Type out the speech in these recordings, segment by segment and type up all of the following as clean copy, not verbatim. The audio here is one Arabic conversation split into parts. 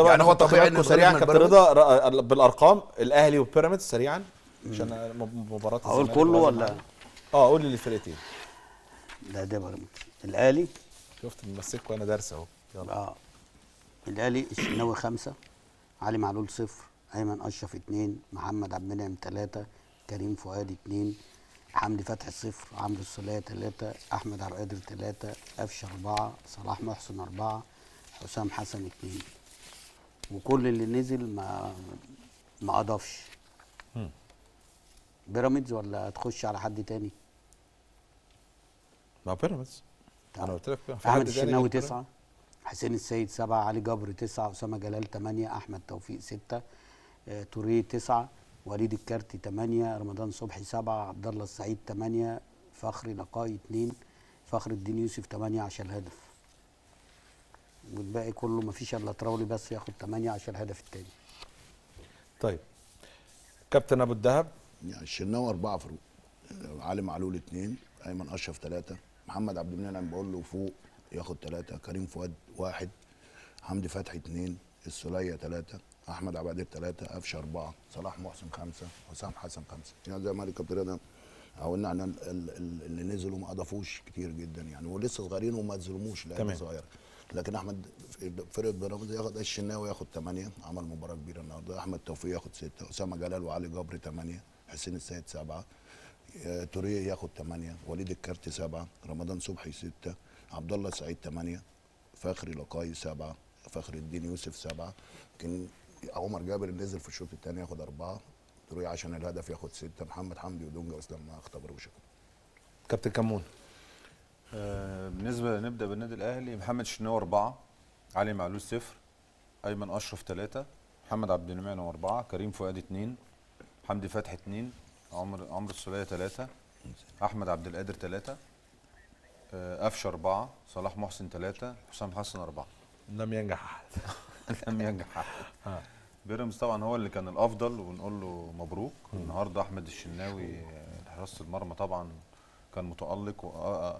يعني هو طبيعي انه سريعا كابتن رضا بالارقام الاهلي وبيراميدز سريعا عشان مباراه اقول كله ولا قول لي الفرقتين. لا ده بيراميدز الاهلي شفت بمسككم وانا دارس اهو يلا الاهلي الشناوي 5 علي معلول 0 ايمن اشرف 2 محمد عبد المنعم 3 كريم فؤاد 2 حمدي فتحي 0 عمرو السوليه 3 احمد عبد القادر 3 قفشه 4 صلاح محسن 4 حسام حسن 2 وكل اللي نزل ما اضافش. بيراميدز ولا تخش على حد تاني؟ ما بيراميدز انا قلت لك احمد الشناوي 9 حسين السيد 7 علي جبر 9 اسامه جلال 8 احمد توفيق 6 توريه 9 وليد الكارتي 8 رمضان صبحي 7 عبد الله السعيد 8 فخري لقاي 2 فخر الدين يوسف 8 عشان الهدف والباقي كله مفيش الا تراولي بس ياخد 8 عشان الهدف الثاني. طيب كابتن ابو الدهب يعني الشناوي 4 فروق علي معلول 2 ايمن اشرف 3 محمد عبد المنعم بقول له فوق ياخد 3 كريم فؤاد 1 حمدي فتحي 2 السوليه 3 احمد عبد القادر 3 قفشه 4 صلاح محسن 5 حسام حسن 5 يعني زي ما الكابتن رضا قلنا احنا اللي نزلوا ما اضافوش كتير جدا يعني ولسه صغيرين وما اتظلموش لعيبه صغيره لكن احمد فرقه بيراميدز ياخد الشناوي ياخد 8 عمل مباراه كبيره النهارده احمد توفيق ياخد 6 اسامه جلال وعلي جبر 8 حسين السيد 7 توريه ياخد 8 وليد الكارتي 7 رمضان صبحي 6 عبد الله سعيد 8 فخري لقاي 7 فخر الدين يوسف 7 يمكن عمر جابر نزل في الشوط الثاني ياخد 4 توريه عشان الهدف ياخد 6 محمد حمدي ودونجا واسلام ما اختبروش. كابتن كمون بالنسبه نبدا بالنادي الاهلي محمد الشناوي 4 علي معلول 0 ايمن اشرف 3 محمد عبد المنعم 4 كريم فؤاد 2 حمدي فتحي 2 عمرو السوليه 3 احمد عبد القادر 3 قفشه 4 صلاح محسن 3 حسام حسن 4 لم ينجح احد لم ينجح احد بيراميدز طبعا هو اللي كان الافضل ونقول له مبروك النهارده احمد الشناوي حراسه المرمى طبعا كان متألق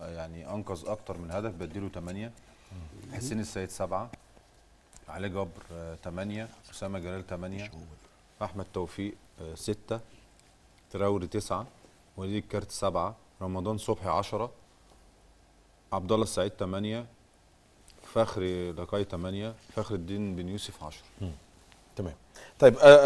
يعني انقذ اكتر من هدف بديله 8 حسين السيد 7 علي جبر 8 اسامه جلال 8 احمد توفيق 6 تراوري 9 وليد الكارت 7 رمضان صبحي 10 عبد الله السعيد 8 فخري لقاي 8 فخر الدين بن يوسف 10 تمام. طيب